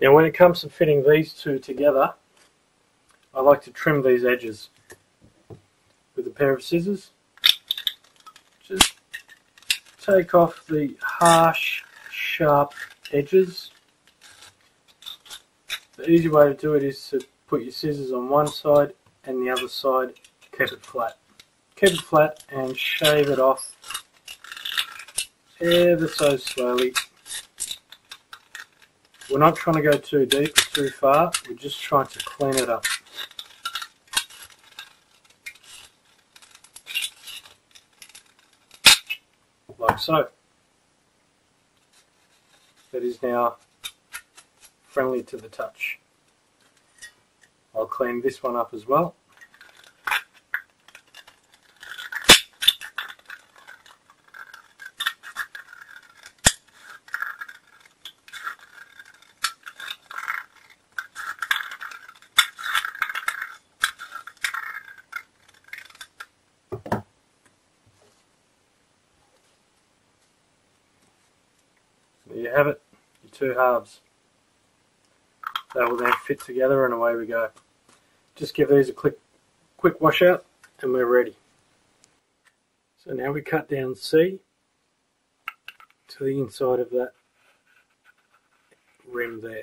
Now when it comes to fitting these two together, I like to trim these edges with a pair of scissors. Just take off the harsh, sharp edges. The easy way to do it is to put your scissors on one side and the other side, keep it flat. Keep it flat and shave it off ever so slowly. We're not trying to go too deep, too far, we're just trying to clean it up. Like so. That is now friendly to the touch. I'll clean this one up as well. There you have it, your two halves. They will then fit together and away we go. Just give these a quick wash out and we're ready. So now we cut down C to the inside of that rim there.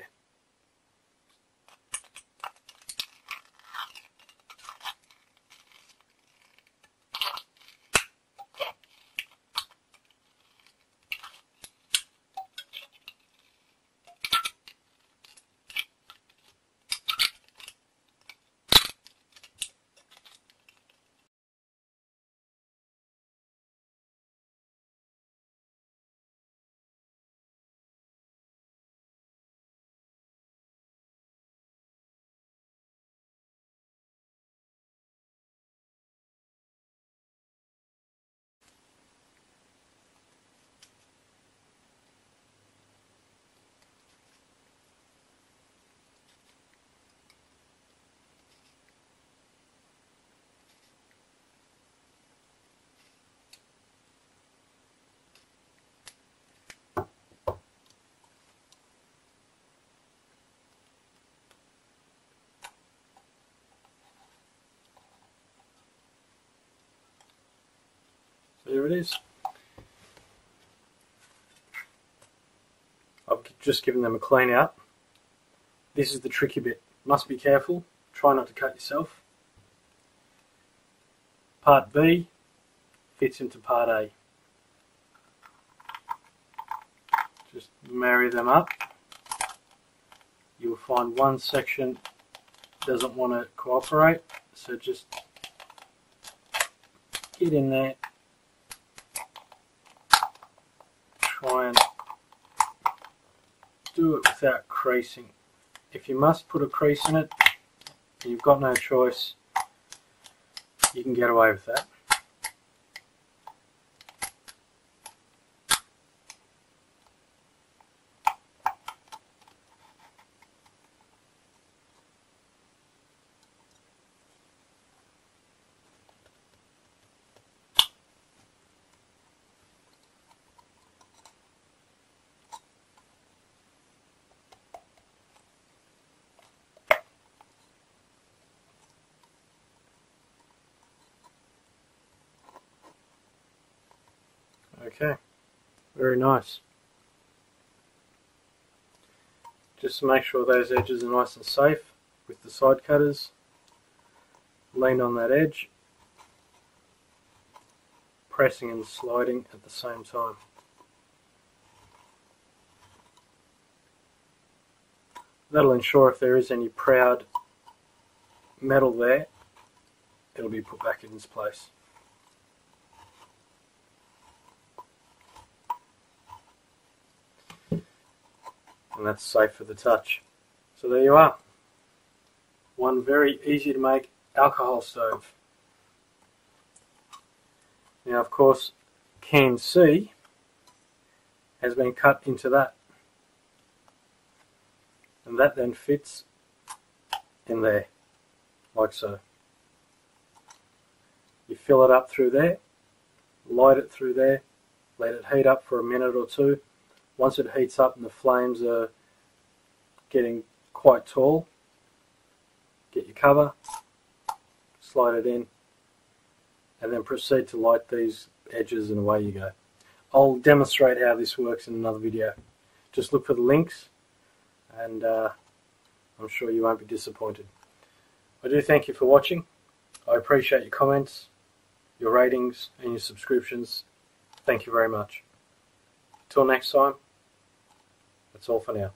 There it is. I've just given them a clean out. This is the tricky bit. Must be careful. Try not to cut yourself. Part B fits into part A. Just marry them up. You'll find one section doesn't want to cooperate, so just get in there. Try and do it without creasing. If you must put a crease in it and you've got no choice, you can get away with that. Okay, very nice. Just to make sure those edges are nice and safe with the side cutters, lean on that edge, pressing and sliding at the same time. That'll ensure if there is any proud metal there, it'll be put back in its place. And that's safe for the touch. So there you are. One very easy to make alcohol stove. Now of course can C has been cut into that. And that then fits in there, like so. You fill it up through there, light it through there, let it heat up for a minute or two. Once it heats up and the flames are getting quite tall, get your cover, slide it in, and then proceed to light these edges and away you go. I'll demonstrate how this works in another video. Just look for the links and I'm sure you won't be disappointed. I do thank you for watching. I appreciate your comments, your ratings and your subscriptions. Thank you very much. Till next time, that's all for now.